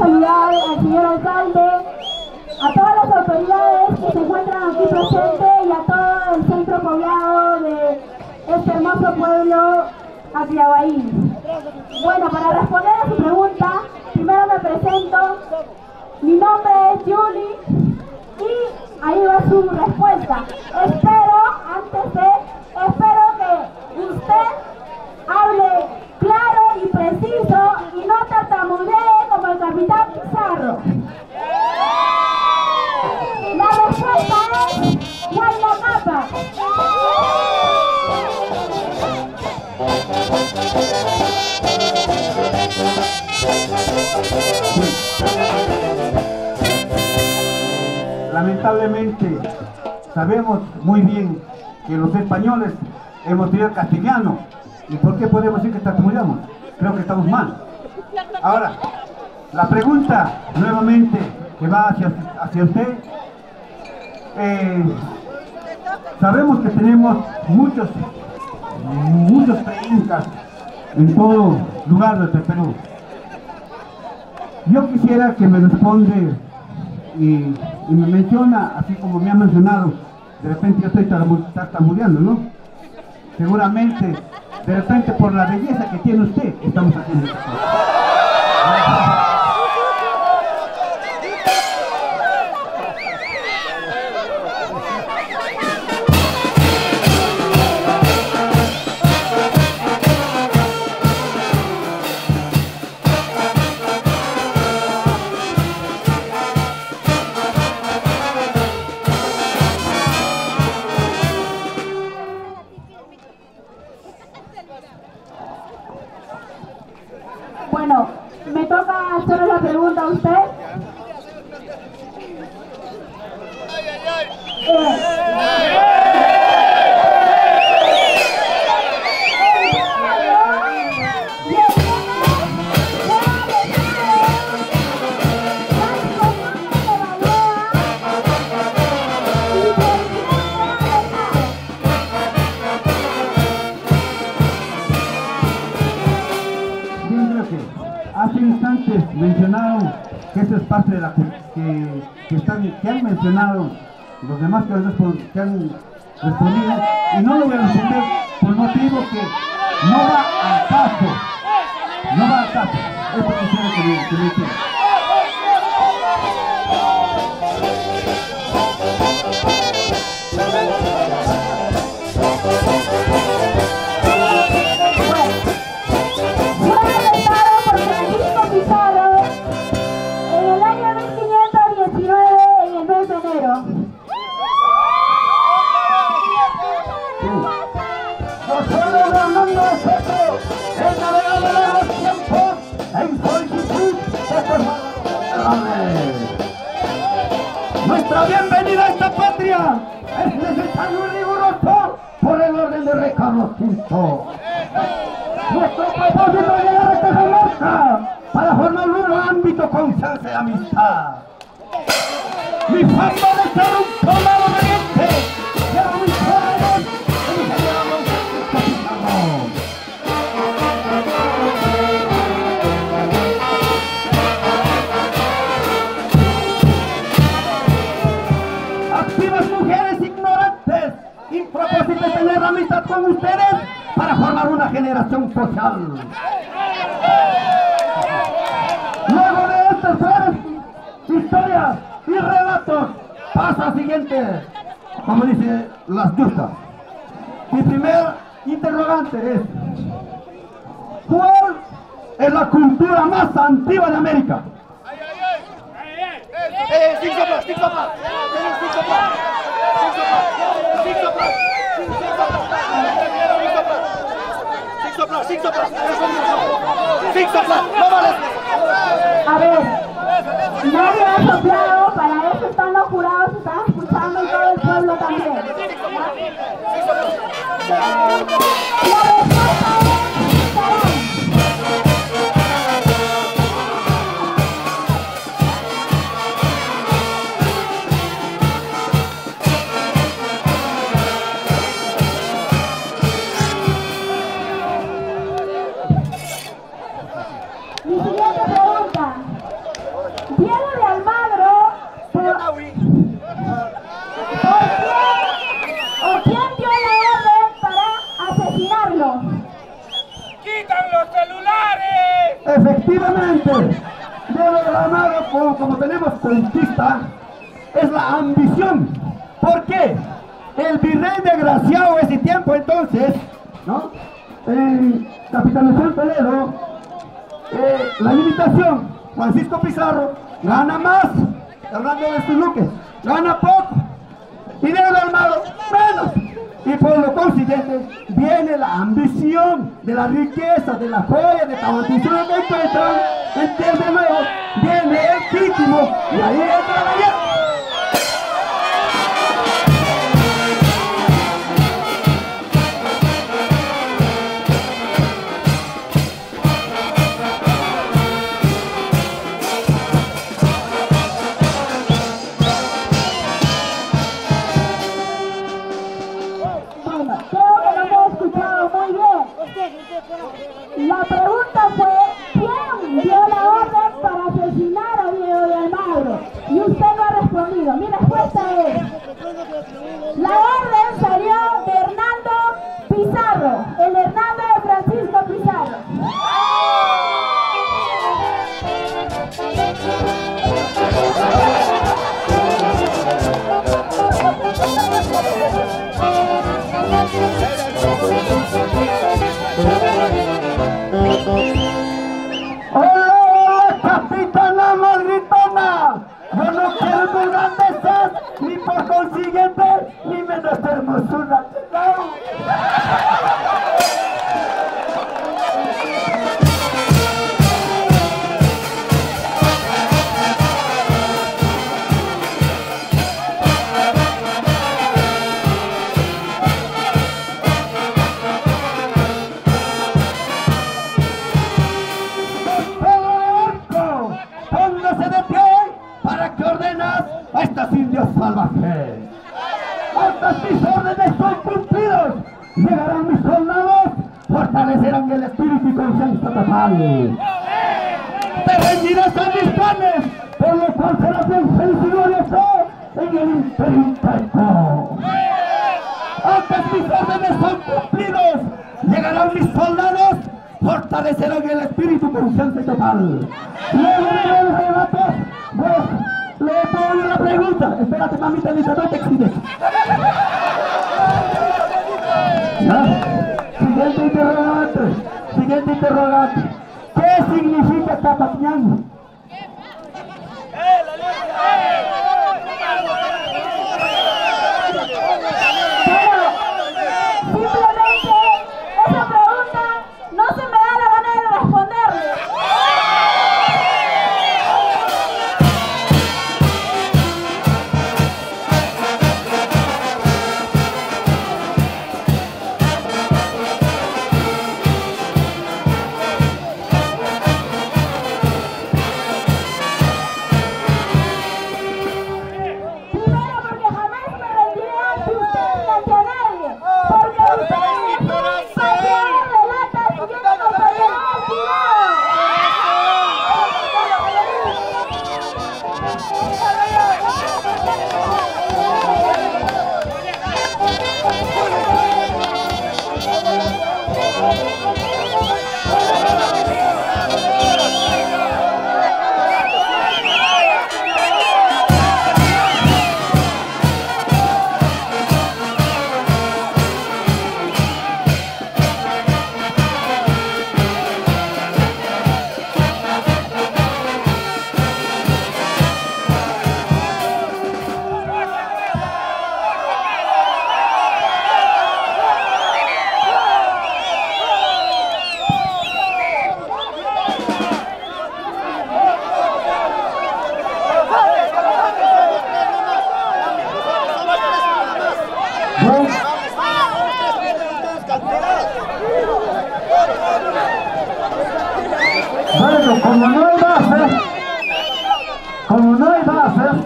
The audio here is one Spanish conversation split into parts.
autoridades, al señor alcalde, a todas las autoridades que se encuentran aquí presentes y a todo el centro poblado de este hermoso pueblo aclavaín. Bueno, para responder a su pregunta, primero me presento, mi nombre es Julie y ahí va su respuesta. Espero que usted hable claro y preciso y no tartamudee como el capitán Pizarro. La respuesta es Huayna Capa. Lamentablemente, sabemos muy bien que los españoles hemos tenido castellano. ¿Y por qué podemos decir que tartamudeamos? Creo que estamos mal. Ahora, la pregunta nuevamente que va hacia usted. Sabemos que tenemos muchos preincas en todo lugar del Perú. Yo quisiera que me responde y me menciona, así como me ha mencionado, de repente yo estoy tartamudeando, ¿no? Seguramente, de repente por la belleza que tiene usted, estamos haciendo esto. Bueno, me toca hacerle la pregunta a usted. Hace instantes mencionaron que esto es parte de la que han mencionado los demás que han respondido, y no lo voy a responder por motivo que no va al caso, es por eso que me entiendo. Nuestra bienvenida a esta patria es necesario y riguroso por el orden de Rey Carlos V. Nuestro propósito es llegar a esta remarca para formar un ámbito con chance de amistad. Mi fama de ser un tomado valiente y a mis padres el general Francisco Pizarro. Propósito de tener amistad con ustedes para formar una generación social. Luego de estas horas, historias y relatos, pasa al siguiente, como dice las justas. Mi primer interrogante es: ¿cuál es la cultura más antigua de América? A ver, nadie ha soplado, para eso están los jurados, están escuchando y todo el pueblo también. Mi siguiente Diego de Almagro, como tenemos conquista, es la ambición. ¿Por qué? El virrey desgraciado ese tiempo entonces, ¿no? Capitalización Pedro, la limitación, Francisco Pizarro, gana más, hablando de sus luques, gana poco, y Diego de Almagro, menos. Y por lo consiguiente, viene la ambición de la riqueza, de la joya, de Tahuantinsuyo que encuentran, entiende luego, viene el quítimo, y ahí entra la guerra. La pregunta fue, ¿quién dio la orden para asesinar a Diego de Almagro? Y usted no ha respondido. Mi respuesta es, la orden salió de Hernando Pizarro, el Hernando de Francisco Pizarro. ¡Hola, capitana malditona! Yo no quiero tus grandezas, ni por consiguiente, ni menos hermosura. ¡No! A estos indios salvajes, hasta mis órdenes son cumplidos, llegarán mis soldados, fortalecerán el espíritu y conciencia total. Te rendirás a mis planes, por lo cual serás bien feliz y glorioso en el imperio incaico. Hasta mis órdenes son cumplidos, llegarán mis soldados, fortalecerán el espíritu y conciencia total. Luego de los relatos, pues, le pongo una pregunta. Espérate, mamita, no te exiges. Siguiente interrogante. Siguiente interrogante. ¿Qué significa Capatián? Bueno, como no hay bases,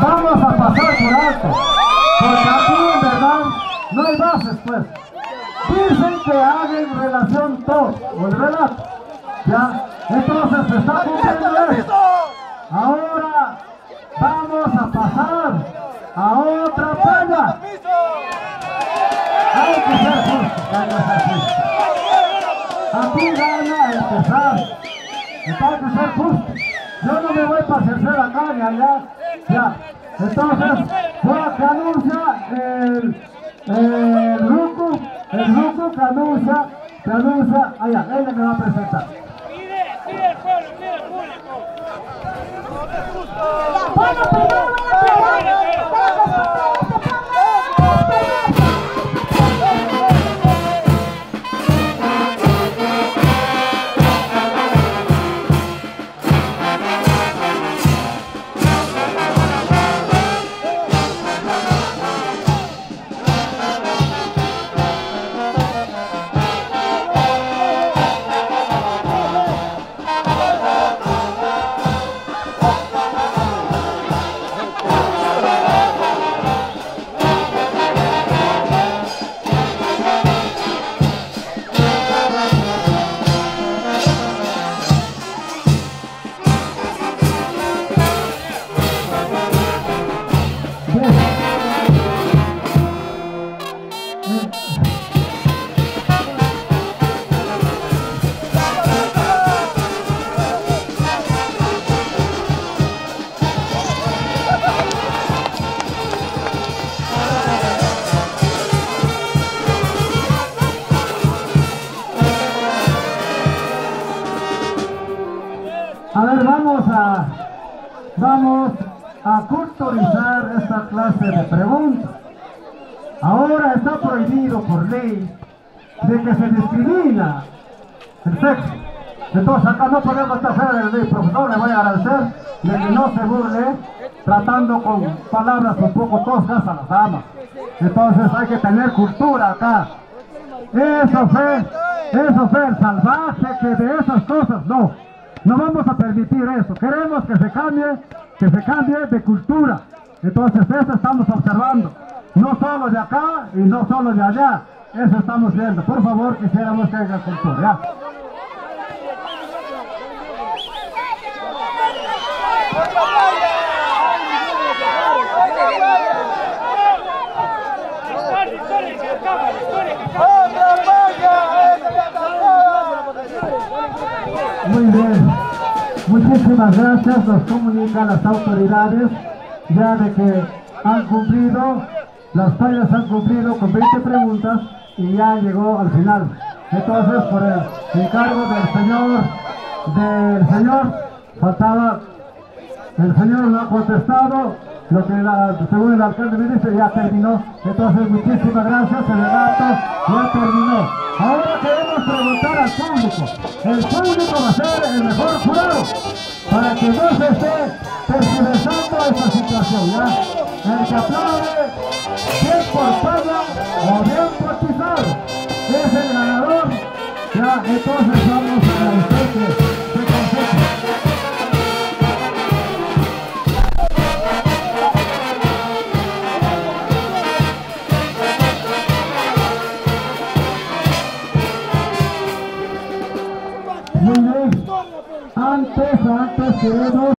vamos a pasar por alto, porque aquí en verdad no hay bases pues. Dicen que hay en relación todo, o el relato, ya. Entonces se está cumpliendo esto. Ahora aquí van a empezar. Está que ser justo. Yo no me voy para tercera acá ni allá. Ya. Entonces, ahora que anuncia el ruco que anuncia, allá, ella me va a presentar. Pide el pueblo, pide el público. Bueno, primero voy a vamos a culturizar esta clase de preguntas. Ahora está prohibido por ley de que se discrimina el sexo. Entonces acá no podemos estar fuera de ley, profesor. Le voy a agradecer de que no se burle tratando con palabras un poco toscas a las damas. Entonces hay que tener cultura acá. Eso fue el salvaje, que de esas cosas no. No vamos a permitir eso. Queremos que se cambie de cultura. Entonces eso estamos observando. No solo de acá y no solo de allá. Eso estamos viendo. Por favor, quisiéramos que haya cultura. Ya. Muy bien, muchísimas gracias, nos comunican las autoridades ya de que han cumplido, las tallas han cumplido con 20 preguntas y ya llegó al final. Entonces por el encargo del señor, faltaba, el señor no ha contestado, lo que según el alcalde me dice ya terminó. Entonces muchísimas gracias, el relato ya terminó. Ahora queremos preguntar al público. El público va a ser el mejor jurado para que no se esté tergiversando esta situación, ¿ya? El que aplaude, bien por Pablo o bien por Pizarro, es el ganador, ya. Entonces vamos a agradecer que se concentre. Antes queremos